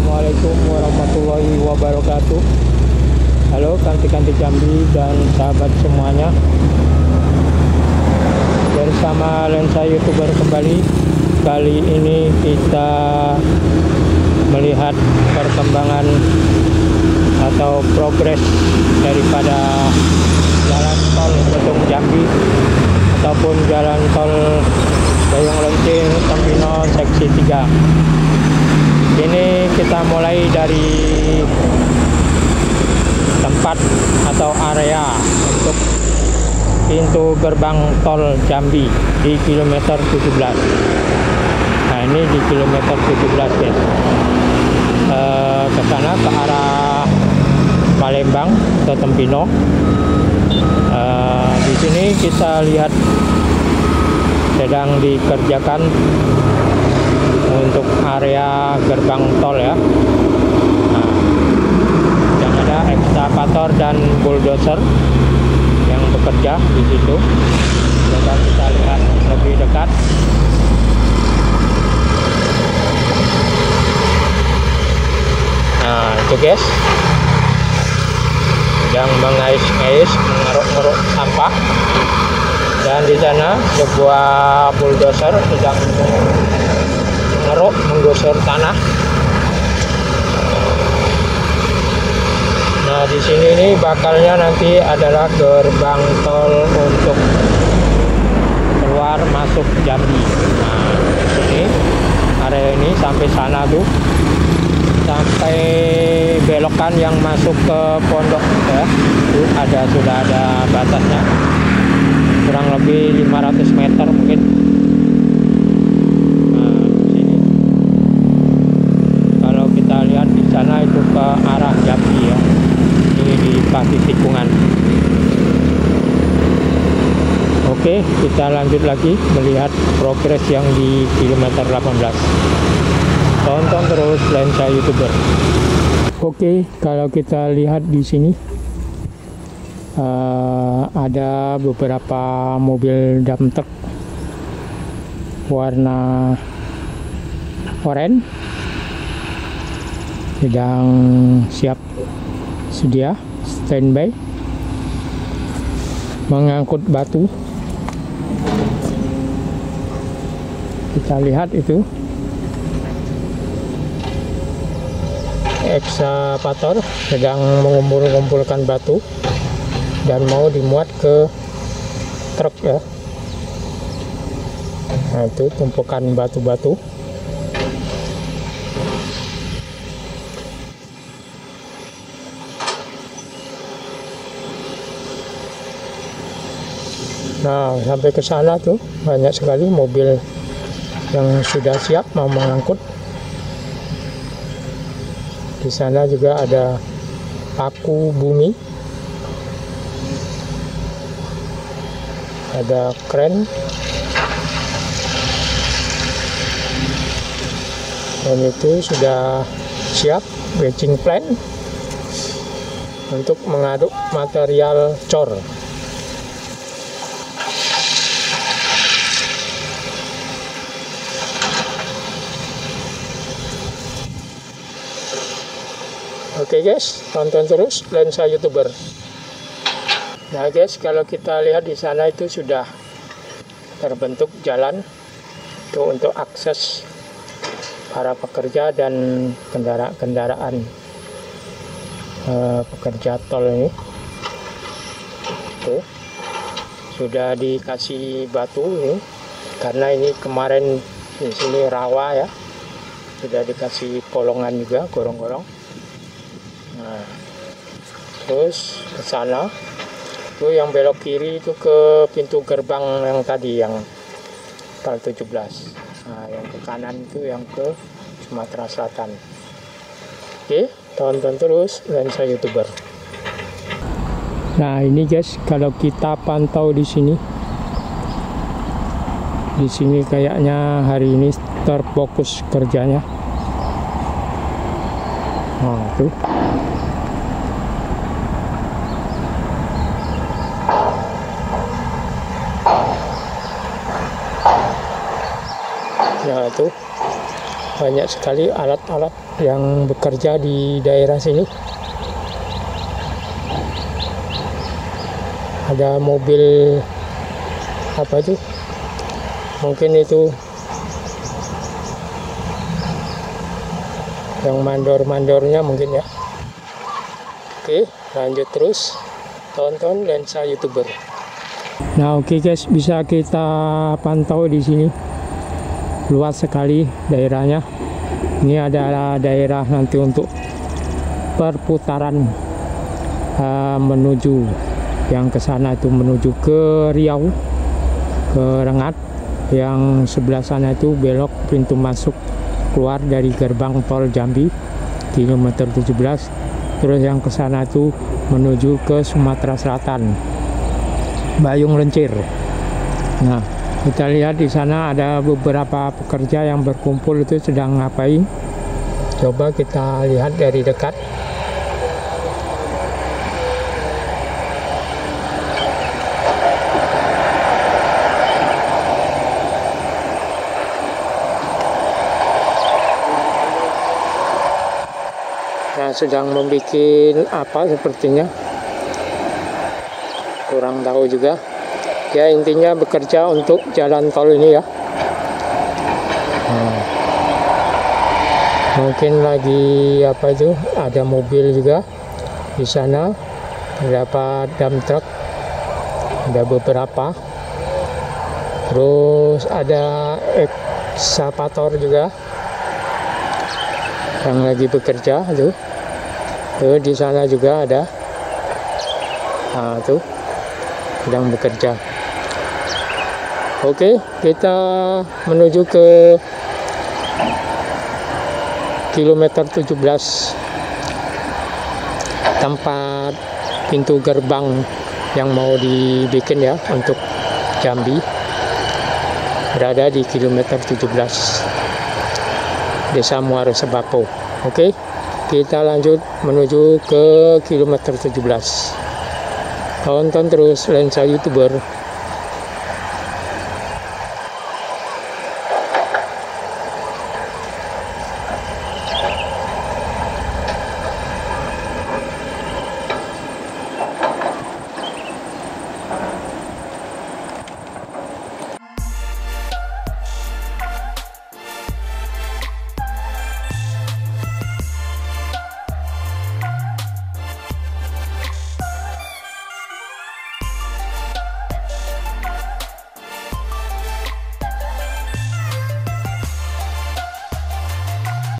Assalamualaikum warahmatullahi wabarakatuh. Halo kanti-kanti Jambi dan sahabat semuanya, bersama Lensa YouTuber kembali. Kali ini kita melihat perkembangan atau progres daripada jalan tol Betung Jambi ataupun jalan tol Bayung Lencir Tempino seksi 3. Ini kita mulai dari tempat atau area untuk pintu gerbang tol Jambi di kilometer 17. Nah, ini di kilometer 17 guys. Ke sana ke arah Palembang ke Tempino. Di sini kita lihat sedang dikerjakan untuk area gerbang tol ya. Nah, yang ada ekskavator dan bulldozer yang bekerja di situ. Coba kita lihat lebih dekat. Nah, itu guys, sedang mengais-ngais, mengeruk-ngeruk sampah, dan di sana sebuah bulldozer sedang mengeruk, menggusur tanah. Nah, di sini ini bakalnya nanti adalah gerbang tol untuk keluar masuk Jambi. Nah, di sini area ini sampai sana tuh, sampai belokan yang masuk ke Pondok ya, itu sudah ada batasnya, kurang lebih 500 meter mungkin. Nah, sini kalau kita lihat di sana itu ke arah Jambi ya, ini di Pati Tikungan. Oke, kita lanjut lagi melihat progres yang di kilometer 18. Tonton terus Lensa YouTuber. Oke, kalau kita lihat di sini ada beberapa mobil dump truck warna oranye sedang siap sedia standby mengangkut batu. Kita lihat itu ekskavator sedang mengumpulkan batu dan mau dimuat ke truk ya. Nah, itu tumpukan batu-batu. Nah, sampai ke sana tuh banyak sekali mobil yang sudah siap mau mengangkut. Di sana juga ada paku bumi, ada kren, dan itu sudah siap batching plan untuk mengaduk material cor. Oke guys, tonton terus Lensa YouTuber. Nah guys, kalau kita lihat di sana itu sudah terbentuk jalan itu untuk akses para pekerja dan kendaraan pekerja tol ini. Tuh, sudah dikasih batu ini karena ini kemarin di sini rawa ya, sudah dikasih polongan juga, gorong-gorong. Nah, terus ke sana itu yang belok kiri itu ke pintu gerbang yang tadi yang tol 17. Nah, yang ke kanan itu yang ke Sumatera Selatan. Oke, tonton terus Lensa YouTuber. Nah, ini guys, kalau kita pantau di sini. Di sini kayaknya hari ini terfokus kerjanya. Nah, tuh. Nah, itu banyak sekali alat-alat yang bekerja di daerah sini. Ada mobil apa itu? Mungkin itu yang mandor-mandornya mungkin ya. Oke, lanjut terus tonton Lensa YouTuber. Nah, oke guys, bisa kita pantau di sini. Luas sekali daerahnya. Ini adalah daerah nanti untuk perputaran menuju yang ke sana itu, menuju ke Riau, ke Rengat. Yang sebelah sana itu belok pintu masuk keluar dari gerbang tol Jambi kilometer 17. Terus yang ke sana itu menuju ke Sumatera Selatan, Bayung Lencir. Nah, kita lihat di sana ada beberapa pekerja yang berkumpul itu sedang ngapain. Coba kita lihat dari dekat. Sedang membuat apa sepertinya, kurang tahu juga ya, intinya bekerja untuk jalan tol ini ya. Mungkin lagi apa itu, ada mobil juga di sana, terdapat dump truck ada beberapa, terus ada ekskavator juga yang lagi bekerja tuh. Tuh, di sana juga ada, nah, tuh sedang bekerja. Oke, kita menuju ke kilometer 17, tempat pintu gerbang yang mau dibikin ya untuk Jambi, berada di kilometer 17, desa Muaro Sebapo. Oke, kita lanjut menuju ke kilometer 17. Tonton terus Lensa YouTuber.